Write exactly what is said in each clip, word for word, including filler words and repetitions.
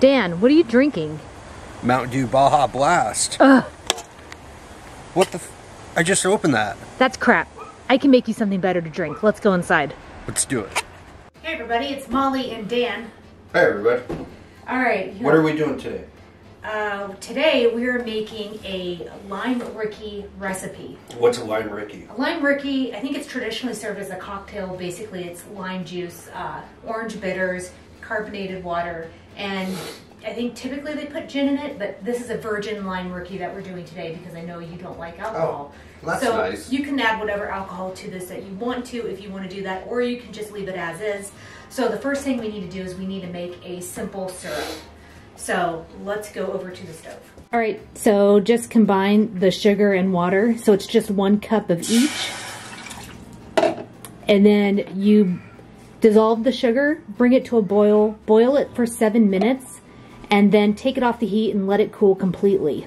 Dan, what are you drinking? Mountain Dew Baja Blast. Ugh. What the f- I just opened that. That's crap. I can make you something better to drink. Let's go inside. Let's do it. Hey everybody, it's Molly and Dan. Hey everybody. Alright. What are we doing today? Uh, today we're making a Lime Rickey recipe. What's a Lime Rickey? A Lime Rickey, I think it's traditionally served as a cocktail. Basically it's lime juice, uh, orange bitters, carbonated water, and I think typically they put gin in it, but this is a virgin Lime Rickey that we're doing today because I know you don't like alcohol. Oh, that's so nice. You can add whatever alcohol to this that you want to if you want to do that, or you can just leave it as is. So the first thing we need to do is we need to make a simple syrup. So let's go over to the stove. All right, so just combine the sugar and water. So it's just one cup of each. And then you dissolve the sugar, bring it to a boil, boil it for seven minutes. And then take it off the heat and let it cool completely.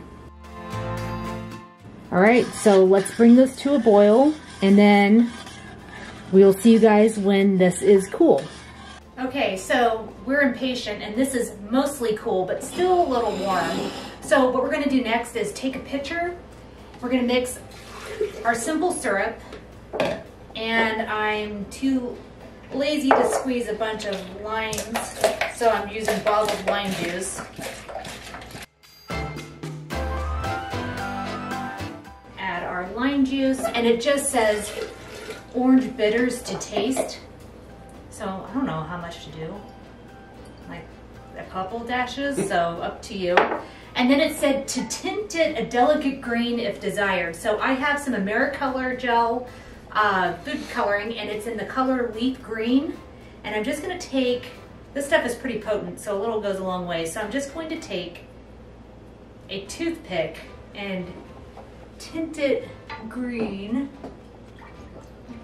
All right, so let's bring this to a boil and then we'll see you guys when this is cool. Okay, so we're impatient and this is mostly cool, but still a little warm. So what we're gonna do next is take a pitcher. We're gonna mix our simple syrup, and I'm too lazy to squeeze a bunch of limes, so I'm using bottled lime juice. Add our lime juice, and it just says orange bitters to taste. So I don't know how much to do, like a couple dashes, so up to you. And then it said to tint it a delicate green if desired. So I have some AmeriColor gel Uh, food coloring, and it's in the color leaf green, and I'm just going to take, this stuff is pretty potent, so a little goes a long way, so I'm just going to take a toothpick and tint it green. You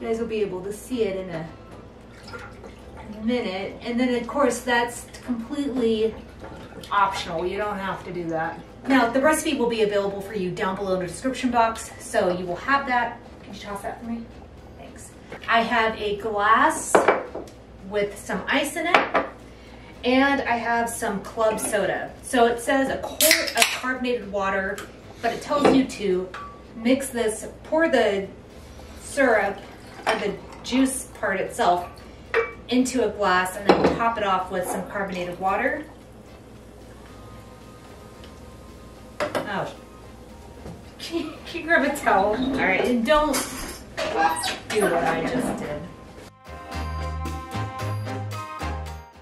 guys will be able to see it in a minute, and then of course that's completely optional, you don't have to do that. Now the recipe will be available for you down below in the description box, so you will have that. Can you toss that for me? Thanks. I have a glass with some ice in it, and I have some club soda. So it says a quart of carbonated water, but it tells you to mix this, pour the syrup, or the juice part itself, into a glass, and then top it off with some carbonated water. Oh. Can you, can you grab a towel? All right, and don't do what I just did.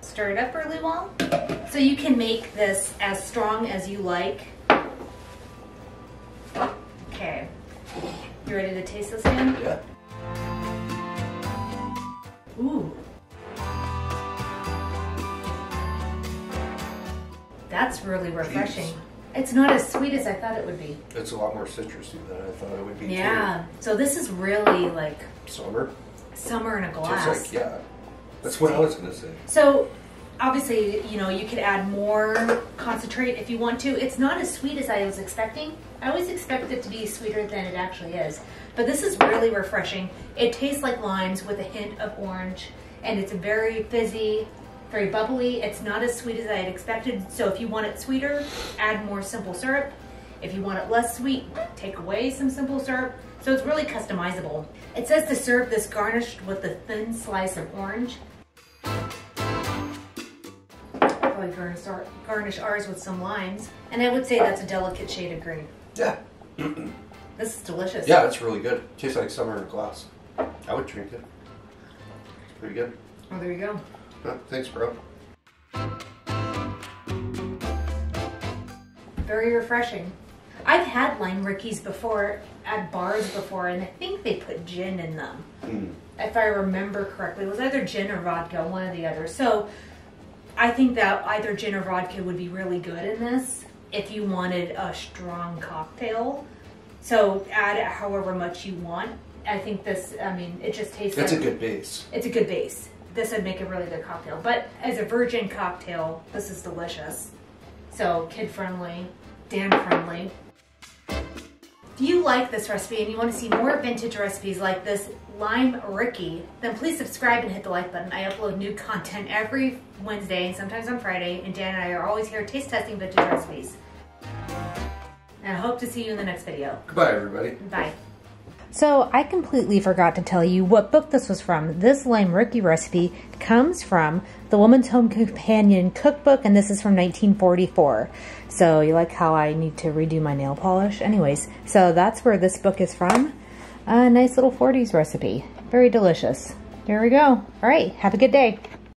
Stir it up really well. So you can make this as strong as you like. Okay. You ready to taste this, Dan? Yeah. Ooh. That's really refreshing. It's not as sweet as I thought it would be. It's a lot more citrusy than I thought it would be. Yeah. Too. So this is really like summer. Summer in a glass. Like, yeah. That's what I was gonna say. So obviously, you know, you could add more concentrate if you want to. It's not as sweet as I was expecting. I always expect it to be sweeter than it actually is. But this is really refreshing. It tastes like limes with a hint of orange, and it's very fizzy. Very bubbly. It's not as sweet as I had expected, so if you want it sweeter, add more simple syrup. If you want it less sweet, take away some simple syrup. So it's really customizable. It says to serve this garnished with a thin slice of orange. Probably garnish, our, garnish ours with some limes. And I would say that's a delicate shade of green. Yeah. This is delicious. Yeah, it's really good. Tastes like summer in a glass. I would drink it. It's pretty good. Oh, there you go. Oh, thanks, bro. Very refreshing. I've had Lime Rickeys before at bars before, and I think they put gin in them. Mm. If I remember correctly, it was either gin or vodka, one or the other. So I think that either gin or vodka would be really good in this if you wanted a strong cocktail. So add it however much you want. I think this, I mean, it just tastes That's like, a good base. It's a good base. This would make a really good cocktail, but as a virgin cocktail, this is delicious. So kid-friendly, Dan-friendly. If you like this recipe and you want to see more vintage recipes like this, Lime Rickey, then please subscribe and hit the like button. I upload new content every Wednesday and sometimes on Friday, and Dan and I are always here taste testing vintage recipes. And I hope to see you in the next video. Goodbye, everybody. Bye. So I completely forgot to tell you what book this was from. This Lime Rickey recipe comes from the Woman's Home Companion Cookbook, and this is from nineteen forty-four. So you like how I need to redo my nail polish? Anyways, so that's where this book is from. A nice little forties recipe. Very delicious. There we go. All right, have a good day.